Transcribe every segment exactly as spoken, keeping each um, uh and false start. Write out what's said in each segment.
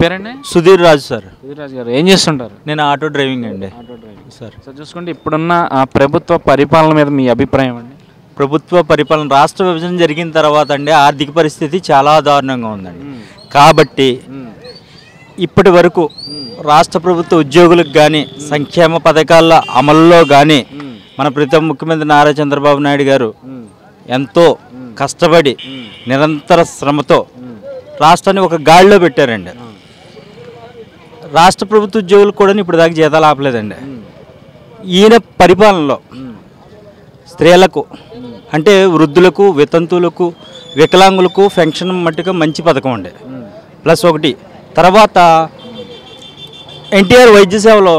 పేరండి? సుధీర్ రాజ్ సార్. సుధీర్ రాజ్ గారు ఏం చేస్తుంటారు? నేను ఆటో డ్రైవింగ్ అండి. Auto driving sir. సార్ చూసుకోండి ఇప్పుడున్న ఆ ప్రభుత్వ పరిపాలన మీద మీ అభిప్రాయం అండి? ప్రభుత్వ పరిపాలన రాష్ట్ర విభజన జరిగిన తర్వాత అండి ఆర్థిక పరిస్థితి చాలా దారుణంగా ఉందండి. కాబట్టి ఇప్పటి వరకు రాష్ట్ర ప్రభుత్వ ఉద్యోగులకు కానీ సంక్షేమ పథకాల అమల్లో కానీ మన ప్రతి ముఖ్యమంత్రి నారా చంద్రబాబు నాయుడు గారు ఎంతో కష్టపడి నిరంతర శ్రమతో రాష్ట్రాన్ని ఒక గాడిలో పెట్టారండి. రాష్ట్ర ప్రభుత్వ ఉద్యోగులు కూడా ఇప్పుడు దాకా జీతాలు ఆపలేదండి. ఈయన పరిపాలనలో స్త్రీలకు అంటే వృద్ధులకు, వితంతువులకు, వికలాంగులకు పెన్షన్ మట్టుగా మంచి పథకం అండి, ప్లస్ ఒకటి. తర్వాత ఎన్టీఆర్ వైద్య సేవలో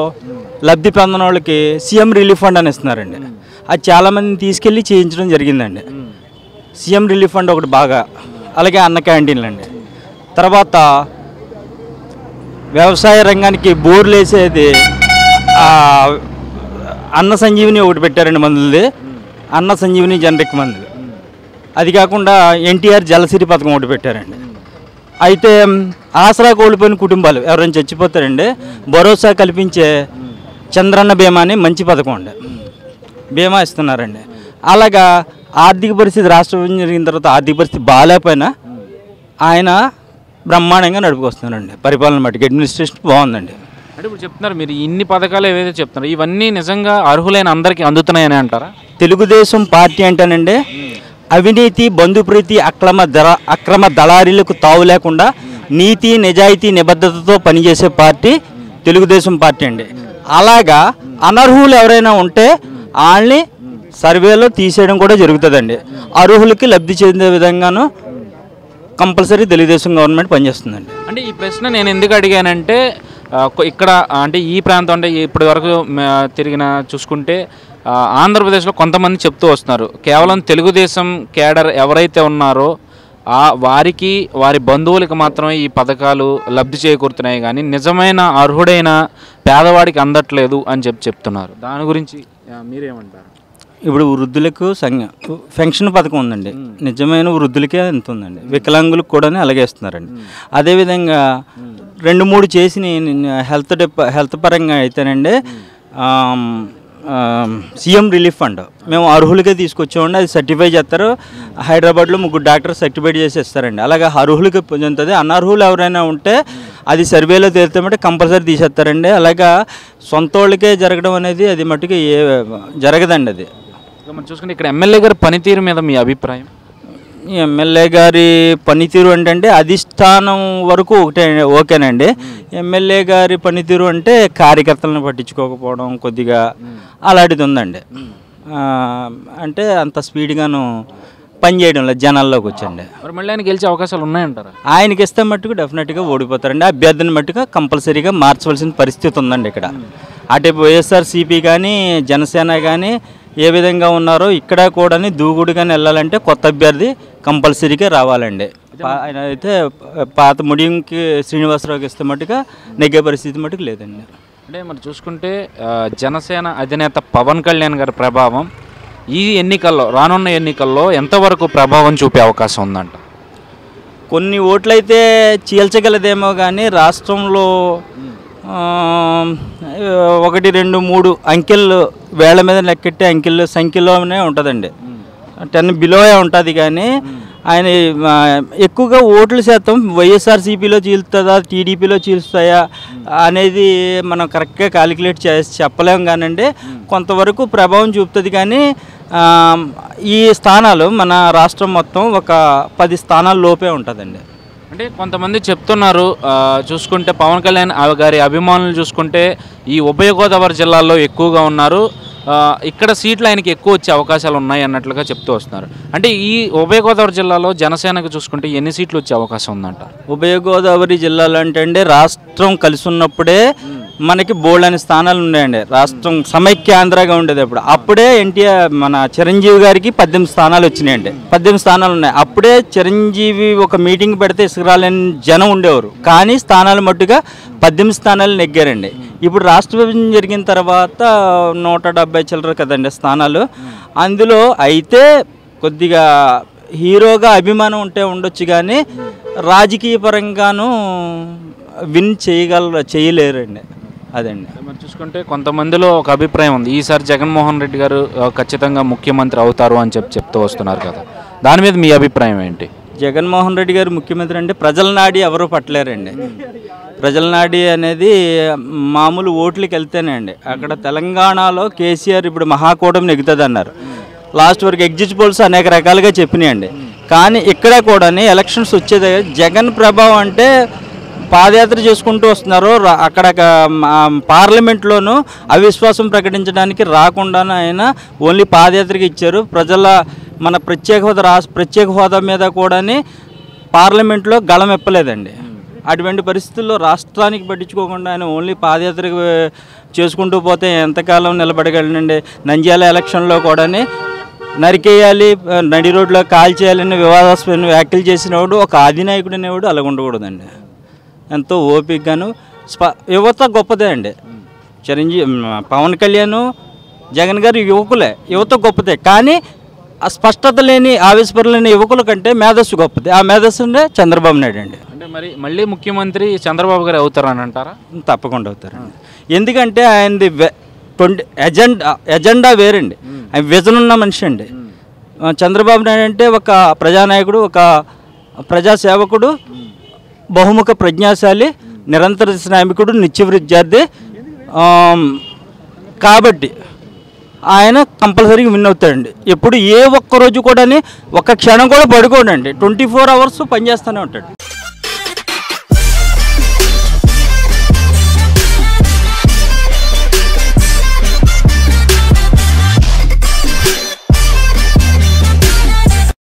లబ్ధి పొందిన వాళ్ళకి సీఎం రిలీఫ్ ఫండ్ అని ఇస్తున్నారండి. అది చాలామందిని తీసుకెళ్ళి చేయించడం జరిగిందండి. సీఎం రిలీఫ్ ఫండ్ ఒకటి బాగా, అలాగే అన్న క్యాంటీన్లు అండి. తర్వాత వ్యవసాయ రంగానికి బోర్లు వేసేది అన్న సంజీవిని ఒకటి పెట్టారండి, మందులది అన్న సంజీవిని జనరిక్ మందులు. అది కాకుండా ఎన్టీఆర్ జలసిరి పథకం ఒకటి పెట్టారండి. అయితే ఆసరా కోల్పోయిన కుటుంబాలు ఎవరైనా చచ్చిపోతారండి, భరోసా కల్పించే చంద్రన్న బీమా అని మంచి పథకం అండి, బీమా ఇస్తున్నారండి. అలాగా ఆర్థిక పరిస్థితి రాష్ట్ర విభజన జరిగిన తర్వాత ఆర్థిక పరిస్థితి బాగాలేకపోయినా ఆయన బ్రహ్మాండంగా నడుపుకొస్తున్నారండి పరిపాలన మట్టుకు. అడ్మినిస్ట్రేషన్ బాగుందండి. అంటే ఇప్పుడు చెప్తున్నారు మీరు ఇన్ని పథకాలు ఏవైతే చెప్తున్నారు ఇవన్నీ నిజంగా అర్హులైన అందరికీ అందుతున్నాయని అంటారా? తెలుగుదేశం పార్టీ అంటేనండి అవినీతి, బంధుప్రీతి, అక్రమ దళ అక్రమ దళారీలకు తావు లేకుండా నీతి, నిజాయితీ, నిబద్ధతతో పనిచేసే పార్టీ తెలుగుదేశం పార్టీ అండి. అలాగా అనర్హులు ఎవరైనా ఉంటే వాళ్ళని సర్వేలో తీసేయడం కూడా జరుగుతుందండి. అర్హులకి లబ్ధి చెందే విధంగాను కంపల్సరీ తెలుగుదేశం గవర్నమెంట్ పనిచేస్తుందండి. అంటే ఈ ప్రశ్న నేను ఎందుకు అడిగానంటే ఇక్కడ అంటే ఈ ప్రాంతం అంటే ఇప్పటి వరకు తిరిగిన చూసుకుంటే ఆంధ్రప్రదేశ్లో కొంతమంది చెప్తూ వస్తున్నారు కేవలం తెలుగుదేశం కేడర్ ఎవరైతే ఉన్నారో ఆ వారికి వారి బంధువులకు మాత్రమే ఈ పథకాలు లబ్ధి చేకూరుతున్నాయి కానీ నిజమైన అర్హుడైన పేదవాడికి అందట్లేదు అని చెప్పి చెప్తున్నారు. దాని గురించి మీరేమంటారు? ఇప్పుడు వృద్ధులకు సంఘ పెన్షన్ పథకం ఉందండి, నిజమైన వృద్ధులకే ఎంత ఉందండి, వికలాంగులకు కూడా అలాగే ఇస్తున్నారండి. అదేవిధంగా రెండు మూడు చేసిన హెల్త్ డిపా హెల్త్ పరంగా అయితేనండి సీఎం రిలీఫ్ ఫండ్ మేము అర్హులకే తీసుకొచ్చామండి. అది సర్టిఫై చేస్తారు హైదరాబాద్లో ముగ్గురు డాక్టర్ సర్టిఫై చేసి ఇస్తారండి. అలాగే అర్హులకి పొందుతుంది. అనర్హులు ఎవరైనా ఉంటే అది సర్వేలో తేలితేమంటే కంపల్సరీ తీసేస్తారండి. అలాగా సొంత వాళ్ళకే జరగడం అనేది అది మట్టుకు ఏ జరగదండి. అది మనం చూసుకుంటే ఇక్కడ ఎమ్మెల్యే గారి పనితీరు మీద మీ అభిప్రాయం? ఎమ్మెల్యే గారి పనితీరు అంటే అధిష్టానం వరకు ఒకటే ఓకేనండి. ఎమ్మెల్యే గారి పనితీరు అంటే కార్యకర్తలను పట్టించుకోకపోవడం కొద్దిగా అలాంటిది ఉందండి. అంటే అంత స్పీడ్గాను పనిచేయడం లేదు, జనాల్లోకి వచ్చండి. మరి మళ్ళీ ఆయన గెలిచే అవకాశాలు ఉన్నాయంటారా? ఆయనకి ఇస్తే మట్టుకు డెఫినెట్గా ఓడిపోతారండి. అభ్యర్థిని మట్టుగా కంపల్సరీగా మార్చవలసిన పరిస్థితి ఉందండి ఇక్కడ. అటు వైఎస్ఆర్సీపీ కానీ జనసేన కానీ ఏ విధంగా ఉన్నారో ఇక్కడ కూడా దూకుడుగానే వెళ్ళాలంటే కొత్త అభ్యర్థి కంపల్సరీగా రావాలండి. ఆయన అయితే పాత ముడికి శ్రీనివాసరావుకి ఇస్తే మట్టుగా నెగ్గే పరిస్థితి మటుకు లేదండి. అంటే మనం చూసుకుంటే జనసేన అధినేత పవన్ కళ్యాణ్ గారి ప్రభావం ఈ ఎన్నికల్లో రానున్న ఎన్నికల్లో ఎంతవరకు ప్రభావం చూపే అవకాశం ఉందంట? కొన్ని ఓట్లయితే చీల్చగలదేమో కానీ రాష్ట్రంలో ఒకటి రెండు మూడు అంకెళ్ళు వేళ్ల మీద లెక్కెట్టే అంకెళ్ళు సంఖ్యలోనే ఉంటుందండి. టెన్ బిలోయే ఉంటుంది కానీ ఆయన ఎక్కువగా ఓట్లు శాతం వైఎస్ఆర్సీపీలో చీలుతుందా టీడీపీలో చీలుస్తాయా అనేది మనం కరెక్ట్గా క్యాలిక్యులేట్ చేసి చెప్పలేము కానండి. కొంతవరకు ప్రభావం చూపుతుంది కానీ ఈ స్థానాలు మన రాష్ట్రం మొత్తం ఒక పది స్థానాల లోపే ఉంటుందండి. అంటే కొంతమంది చెప్తున్నారు చూసుకుంటే పవన్ కళ్యాణ్ గారి అభిమానులు చూసుకుంటే ఈ ఉభయ గోదావరి జిల్లాల్లో ఎక్కువగా ఉన్నారు, ఇక్కడ సీట్లు ఆయనకి ఎక్కువ వచ్చే అవకాశాలు ఉన్నాయి అన్నట్లుగా చెప్తూ వస్తున్నారు. అంటే ఈ ఉభయ గోదావరి జిల్లాలో జనసేనకు చూసుకుంటే ఎన్ని సీట్లు వచ్చే అవకాశం ఉందంట? ఉభయ గోదావరి జిల్లాలో అంటే అండి రాష్ట్రం కలిసి ఉన్నప్పుడే మనకి బోల్డ్ అనే స్థానాలు ఉన్నాయండి. రాష్ట్రం సమైక్య ఆంధ్రగా ఉండేది అప్పుడు. అప్పుడే ఎన్టీఆర్ మన చిరంజీవి గారికి పద్దెనిమిది స్థానాలు వచ్చినాయండి. పద్దెనిమిది స్థానాలు ఉన్నాయి. అప్పుడే చిరంజీవి ఒక మీటింగ్ పెడితే ఇసుకురాలేని జనం ఉండేవారు కానీ స్థానాలు మట్టుగా పద్దెనిమిది స్థానాలు నెగ్గారండి. ఇప్పుడు రాష్ట్ర విభజన జరిగిన తర్వాత నూట డెబ్బై చిల్లర కదండి స్థానాలు. అందులో అయితే కొద్దిగా హీరోగా అభిమానం ఉంటే ఉండొచ్చు కానీ రాజకీయ పరంగాను విన్ చేయగల చేయలేరండి అదండి. మనం చూసుకుంటే కొంతమందిలో ఒక అభిప్రాయం ఉంది, ఈసారి జగన్మోహన్ రెడ్డి గారు ఖచ్చితంగా ముఖ్యమంత్రి అవుతారు అని చెప్పి చెప్తూ వస్తున్నారు కదా, దాని మీద మీ అభిప్రాయం ఏంటి? జగన్మోహన్ రెడ్డి గారు ముఖ్యమంత్రి అంటే ప్రజల నాడి ఎవరు పట్టలేరండి. ప్రజల నాడి అనేది మామూలు ఓట్లకి వెళ్తేనే అండి. అక్కడ తెలంగాణలో కేసీఆర్ ఇప్పుడు మహాకూటమి నెగ్గుతుంది అన్నారు, లాస్ట్ వరకు ఎగ్జిట్ పోల్స్ అనేక రకాలుగా చెప్పినాయండి. కానీ ఇక్కడ కూడా ఎలక్షన్స్ వచ్చేది జగన్ ప్రభావం. అంటే పాదయాత్ర చేసుకుంటూ వస్తున్నారు, అక్కడ పార్లమెంట్లోనూ అవిశ్వాసం ప్రకటించడానికి రాకుండా ఆయన ఓన్లీ పాదయాత్రకి ఇచ్చారు. ప్రజల మన ప్రత్యేక హోదా రాష్ట్ర ప్రత్యేక హోదా మీద కూడా పార్లమెంట్లో గళమెప్పలేదండి. అటువంటి పరిస్థితుల్లో రాష్ట్రానికి పట్టించుకోకుండా ఆయన ఓన్లీ పాదయాత్ర చేసుకుంటూ పోతే ఎంతకాలం నిలబడగలనండి. నంద్యాల ఎలక్షన్లో కూడా నరికేయాలి, నడి రోడ్లో కాల్చేయాలని వివాదాస్పద వ్యాఖ్యలు చేసినవాడు ఒక అధినాయకుడు అనేవాడు అలా ఉండకూడదండి. ఎంతో ఓపికగాను యువత గొప్పదే అండి. చిరంజీవి పవన్ కళ్యాణ్ జగన్ గారు యువకులే, యువత గొప్పదే. కానీ ఆ స్పష్టత లేని ఆవిష్కరణ లేని యువకుల కంటే మేధస్సు గొప్పది. ఆ మేధస్సు ఉండే చంద్రబాబు నాయుడు అండి. అంటే మరి మళ్ళీ ముఖ్యమంత్రి చంద్రబాబు గారు అవుతారని అంటారా? తప్పకుండా అవుతారండి. ఎందుకంటే ఆయనది ట్వంటీ ఎజెండా ఎజెండా వేరండి. ఆయన విజన్ ఉన్న మనిషి అండి. చంద్రబాబు నాయుడు అంటే ఒక ప్రజానాయకుడు, ఒక ప్రజాసేవకుడు, బహుముఖ ప్రజ్ఞాశాలి, నిరంతర శ్రామికుడు, నిత్య విద్యార్థి. కాబట్టి ఆయన కంపల్సరీగా విన్ అవుతాడండి. ఎప్పుడు ఏ ఒక్కరోజు కూడా ఒక క్షణం కూడా పడుకోడండి, ట్వంటీ ఫోర్ అవర్స్ పనిచేస్తూనే ఉంటాడు.